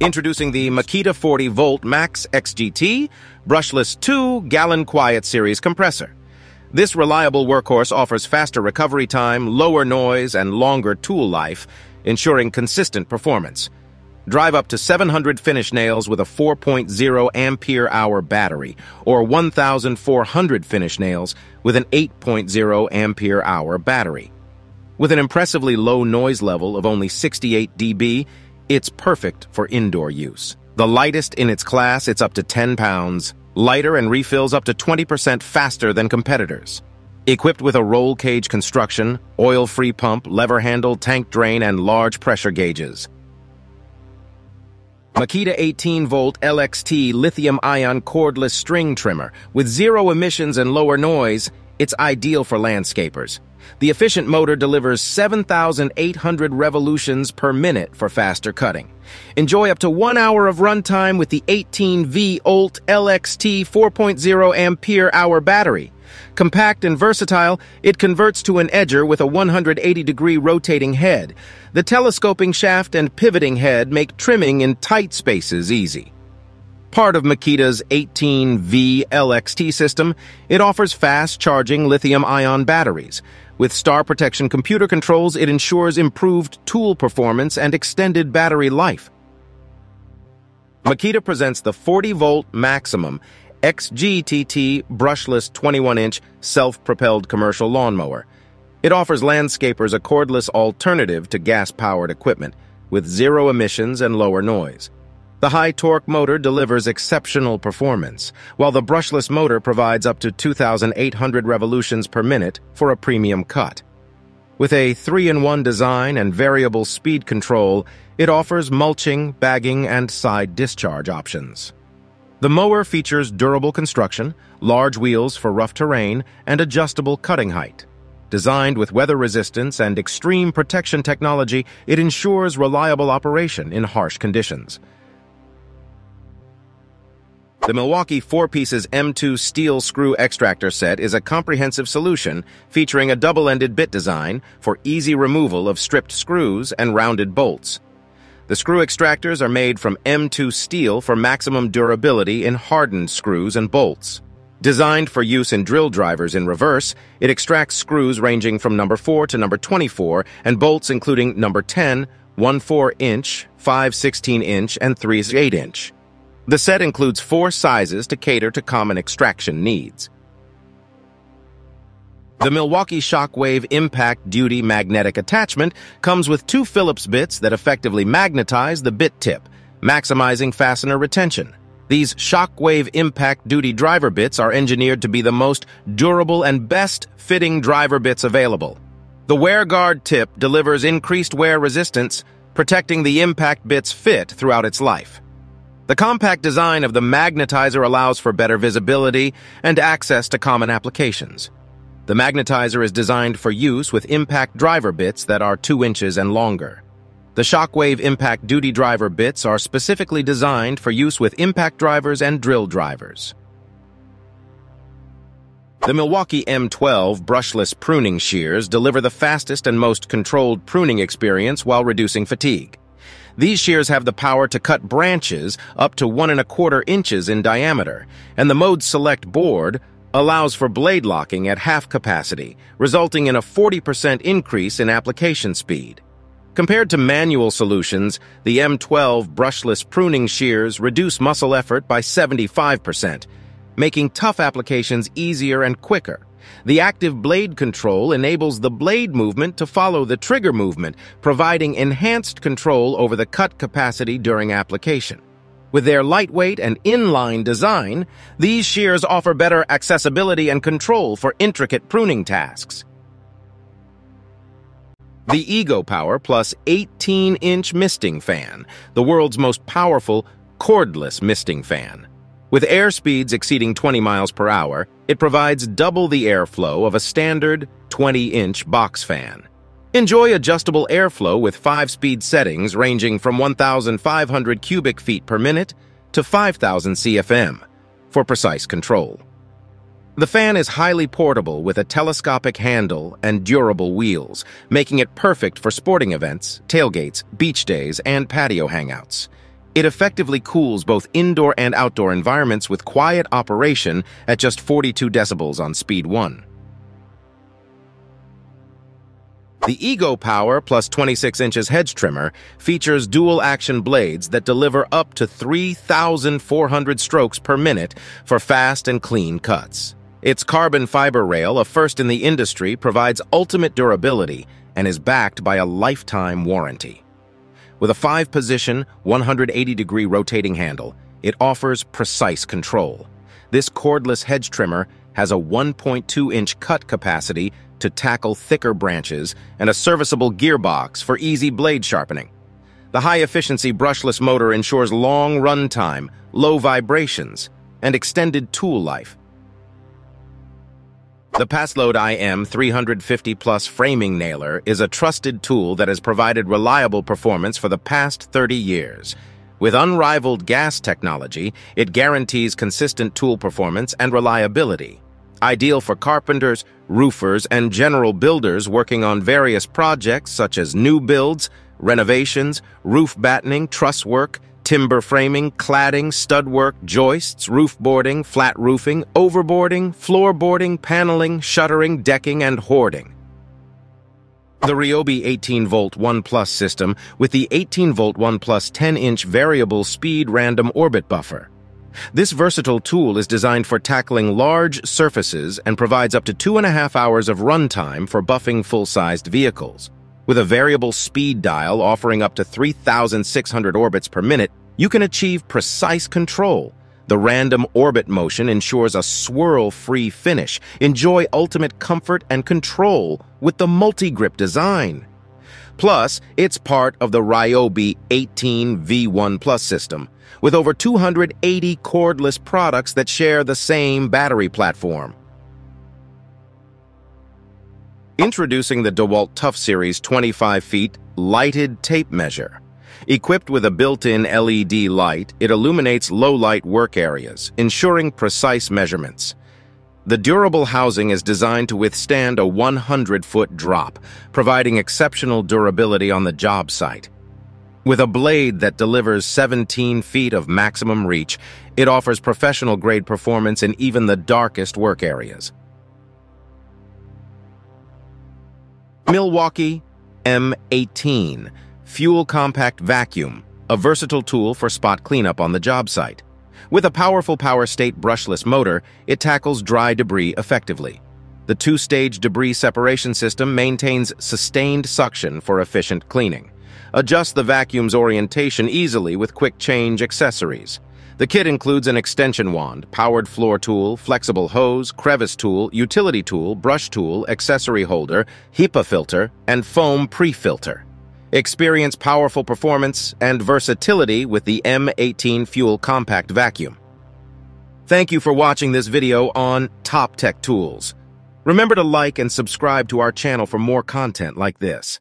Introducing the Makita 40 Volt Max XGT brushless 2-gallon Quiet Series compressor. This reliable workhorse offers faster recovery time, lower noise, and longer tool life, ensuring consistent performance. Drive up to 700 finish nails with a 4.0 ampere-hour battery, or 1,400 finish nails with an 8.0 ampere-hour battery. With an impressively low noise level of only 68 dB, it's perfect for indoor use. The lightest in its class, it's up to 10 pounds, lighter and refills up to 20% faster than competitors. Equipped with a roll cage construction, oil-free pump, lever handle, tank drain, and large pressure gauges. Makita 18-volt LXT lithium-ion cordless string trimmer. With zero emissions and lower noise, it's ideal for landscapers. The efficient motor delivers 7,800 revolutions per minute for faster cutting. Enjoy up to 1 hour of runtime with the 18V-volt LXT 4.0 ampere-hour battery. Compact and versatile, it converts to an edger with a 180-degree rotating head. The telescoping shaft and pivoting head make trimming in tight spaces easy. Part of Makita's 18V LXT system, it offers fast-charging lithium-ion batteries. With star protection computer controls, it ensures improved tool performance and extended battery life. Makita presents the 40-volt maximum XGT brushless 21-inch self-propelled commercial lawnmower. It offers landscapers a cordless alternative to gas-powered equipment, with zero emissions and lower noise. The high-torque motor delivers exceptional performance, while the brushless motor provides up to 2,800 revolutions per minute for a premium cut. With a 3-in-1 design and variable speed control, it offers mulching, bagging, and side discharge options. The mower features durable construction, large wheels for rough terrain, and adjustable cutting height. Designed with weather resistance and extreme protection technology, it ensures reliable operation in harsh conditions. The Milwaukee 4-pieces M2 steel screw extractor set is a comprehensive solution featuring a double-ended bit design for easy removal of stripped screws and rounded bolts. The screw extractors are made from M2 steel for maximum durability in hardened screws and bolts. Designed for use in drill drivers in reverse, it extracts screws ranging from number 4 to number 24 and bolts including number 10, 1/4-inch, 5/16-inch, and 3/8-inch. The set includes 4 sizes to cater to common extraction needs. The Milwaukee Shockwave Impact Duty Magnetic Attachment comes with 2 Phillips bits that effectively magnetize the bit tip, maximizing fastener retention. These Shockwave Impact Duty driver bits are engineered to be the most durable and best-fitting driver bits available. The WearGuard tip delivers increased wear resistance, protecting the impact bit's fit throughout its life. The compact design of the magnetizer allows for better visibility and access to common applications. The magnetizer is designed for use with impact driver bits that are 2 inches and longer. The Shockwave Impact Duty driver bits are specifically designed for use with impact drivers and drill drivers. The Milwaukee M12 brushless pruning shears deliver the fastest and most controlled pruning experience while reducing fatigue. These shears have the power to cut branches up to 1 1/4 inches in diameter, and the Mode Select board allows for blade locking at half capacity, resulting in a 40% increase in application speed. Compared to manual solutions, the M12 brushless pruning shears reduce muscle effort by 75%, making tough applications easier and quicker. The active blade control enables the blade movement to follow the trigger movement, providing enhanced control over the cut capacity during application. With their lightweight and inline design, these shears offer better accessibility and control for intricate pruning tasks. The EGO Power+ 18-inch misting fan, the world's most powerful cordless misting fan. With air speeds exceeding 20 miles per hour, it provides double the airflow of a standard 20-inch box fan. Enjoy adjustable airflow with 5-speed settings ranging from 1,500 cubic feet per minute to 5,000 CFM for precise control. The fan is highly portable with a telescopic handle and durable wheels, making it perfect for sporting events, tailgates, beach days, and patio hangouts. It effectively cools both indoor and outdoor environments with quiet operation at just 42 decibels on speed 1. The EGO Power+ 26 inches hedge trimmer features dual-action blades that deliver up to 3,400 strokes per minute for fast and clean cuts. Its carbon fiber rail, a first in the industry, provides ultimate durability and is backed by a lifetime warranty. With a 5-position, 180-degree rotating handle, it offers precise control. This cordless hedge trimmer has a 1.2-inch cut capacity to tackle thicker branches and a serviceable gearbox for easy blade sharpening. The high-efficiency brushless motor ensures long run time, low vibrations, and extended tool life. The Paslode IM350+ framing nailer is a trusted tool that has provided reliable performance for the past 30 years. With unrivaled gas technology, it guarantees consistent tool performance and reliability, ideal for carpenters, roofers, and general builders working on various projects such as new builds, renovations, roof battening, truss work, timber framing, cladding, stud work, joists, roof boarding, flat roofing, overboarding, floorboarding, paneling, shuttering, decking, and hoarding. The Ryobi 18-volt 1+ system with the 18-volt 1+ 10-inch variable speed random orbit buffer. This versatile tool is designed for tackling large surfaces and provides up to 2.5 hours of runtime for buffing full-sized vehicles. With a variable speed dial offering up to 3,600 orbits per minute, you can achieve precise control. The random orbit motion ensures a swirl-free finish. Enjoy ultimate comfort and control with the multi-grip design. Plus, it's part of the Ryobi 18V1+ system, with over 280 cordless products that share the same battery platform. Introducing the DEWALT TOUGHSERIES 25 feet lighted tape measure. Equipped with a built-in LED light, it illuminates low-light work areas, ensuring precise measurements. The durable housing is designed to withstand a 100-foot drop, providing exceptional durability on the job site. With a blade that delivers 17 feet of maximum reach, it offers professional-grade performance in even the darkest work areas. Milwaukee M18 Fuel Compact Vacuum, a versatile tool for spot cleanup on the job site. With a powerful PowerState brushless motor, it tackles dry debris effectively. The two-stage debris separation system maintains sustained suction for efficient cleaning. Adjust the vacuum's orientation easily with quick-change accessories. The kit includes an extension wand, powered floor tool, flexible hose, crevice tool, utility tool, brush tool, accessory holder, HEPA filter, and foam pre-filter. Experience powerful performance and versatility with the M18 Fuel Compact Vacuum. Thank you for watching this video on Top Tech Tools. Remember to like and subscribe to our channel for more content like this.